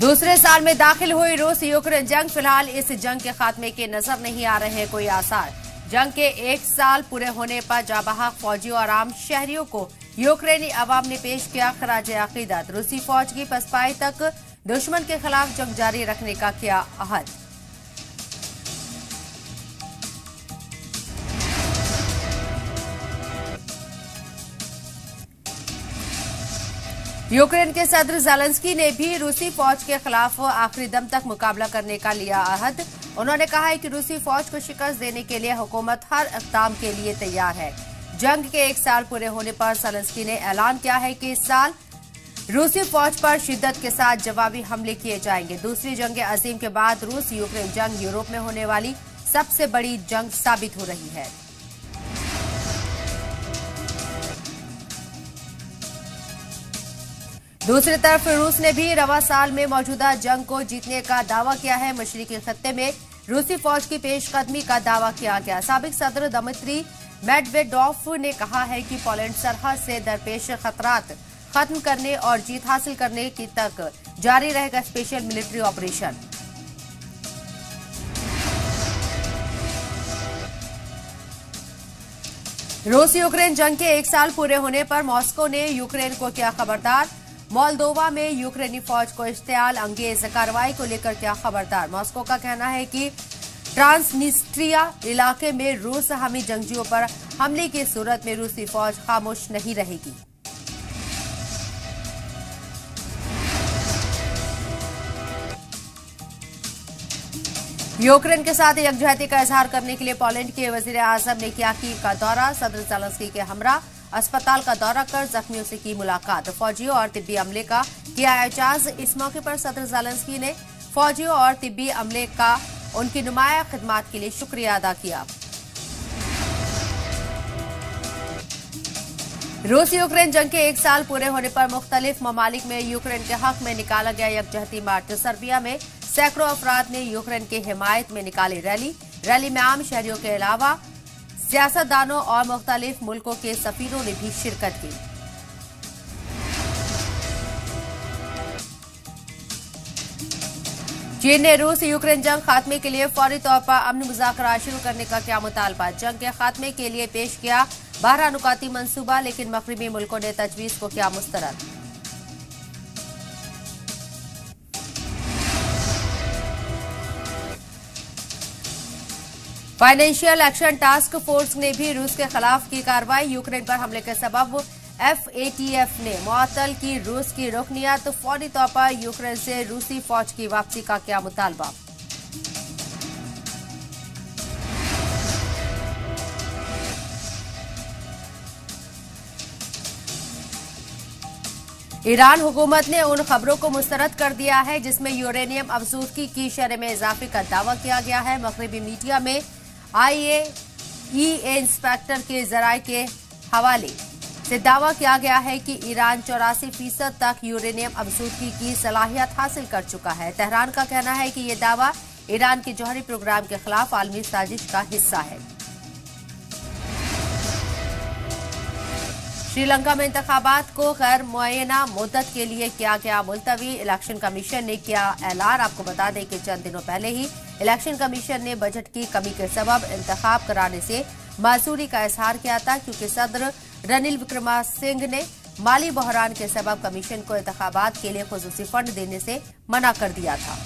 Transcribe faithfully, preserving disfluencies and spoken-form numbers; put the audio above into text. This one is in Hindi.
दूसरे साल में दाखिल हुई रूस यूक्रेन जंग। फिलहाल इस जंग के खात्मे के नजर नहीं आ रहे हैं कोई आसार। जंग के एक साल पूरे होने पर जाबाहा फौजियों और आम शहरियों को यूक्रेनी अवाम ने पेश किया खराज अकीदत। रूसी फौज की पसपाई तक दुश्मन के खिलाफ जंग जारी रखने का किया अहद। यूक्रेन के सदर ज़ेलेंस्की ने भी रूसी फौज के खिलाफ आखिरी दम तक मुकाबला करने का लिया अहद। उन्होंने कहा है कि रूसी फौज को शिकस्त देने के लिए हुकूमत हर इक़दाम के लिए तैयार है। जंग के एक साल पूरे होने पर ज़ेलेंस्की ने ऐलान किया है कि इस साल रूसी फौज पर शिद्दत के साथ जवाबी हमले किए जाएंगे। दूसरी जंग अजीम के बाद रूस यूक्रेन जंग यूरोप में होने वाली सबसे बड़ी जंग साबित हो रही है। दूसरी तरफ रूस ने भी रवा साल में मौजूदा जंग को जीतने का दावा किया है। मशरिकी खत्ते में रूसी फौज की पेशकदमी का दावा किया गया। साबिक सदर दमित्री मैडवेडॉफ ने कहा है कि पोलैंड सरहद से दरपेश खतरात खत्म करने और जीत हासिल करने की तक जारी रहेगा स्पेशल मिलिट्री ऑपरेशन। रूस यूक्रेन जंग के एक साल पूरे होने पर मॉस्को ने यूक्रेन को किया खबरदार। मोल्दोवा में यूक्रेनी फौज को इश्तेआल अंगेज कार्रवाई को लेकर क्या खबरदार। मॉस्को का कहना है कि ट्रांसनिस्त्रिया इलाके में रूस हामी जंगजुओं पर हमले की सूरत में रूसी फौज खामोश नहीं रहेगी। यूक्रेन के साथ यकजहती का इजहार करने के लिए पोलैंड के वजीर आजम ने किया कीव का दौरा। सदर ज़ेलेंस्की के हमरा अस्पताल का दौरा कर जख्मियों से की मुलाकात। फौजियों और तिब्बी अमले का किया एजाज। इस मौके पर सदर ज़ेलेंस्की ने फौजियों और तिब्बी अमले का उनकी नुमाया खिदमात के लिए शुक्रिया अदा किया। रूस यूक्रेन जंग के एक साल पूरे होने पर मुख्तलिफ ममालिक में यूक्रेन के हक में निकाला गया यकजहती मार्च। सर्बिया में सैकड़ों अफराद ने यूक्रेन की हिमायत में निकाली रैली। रैली में आम शहरियों के अलावा सियासतदानों और मुख्तलिफ मुल्कों के सफीरों ने भी शिरकत की। चीन ने रूस यूक्रेन जंग खात्मे के लिए फौरी तौर पर अमन मुज़ाकरात शुरू करने का क्या मुतालबा। जंग के खात्मे के लिए पेश किया बारह नुकाती मंसूबा, लेकिन मगरिबी मुल्कों ने तजवीज को किया मुस्तरद। फाइनेंशियल एक्शन टास्क फोर्स ने भी रूस के खिलाफ की कार्रवाई। यूक्रेन पर हमले के सबब एफ ए टी एफ ने मुअत्तल की रूस की रुकनियत। फौरी तौर पर यूक्रेन से रूसी फौज की वापसी का किया मुतालबा। ईरान हुकूमत ने उन खबरों को मुस्तरद कर दिया है जिसमें यूरेनियम अफजूदगी की शरह में इजाफे का दावा किया गया है। मगरिबी मीडिया में आई ए ई ए इंस्पेक्टर के जराये के हवाले से दावा किया गया है कि ईरान चौरासी फीसद तक यूरेनियम अफजूदगी की सलाहियत हासिल कर चुका है। तेहरान का कहना है कि यह दावा ईरान के जौहरी प्रोग्राम के खिलाफ आलमी साजिश का हिस्सा है। श्रीलंका में इंतखाबात को गैर मुआयना मुद्दत के लिए किया गया मुलतवी। इलेक्शन कमीशन ने किया ऐलान। आपको बता दें कि चंद दिनों पहले ही इलेक्शन कमीशन ने बजट की कमी के सबब इंतखाब कराने से माजूरी का इजहार किया था, क्योंकि सदर रनिल विक्रमा सिंह ने माली बहरान के सबब कमीशन को इंतखाबात के लिए खुसूसी फंड देने से मना कर दिया था।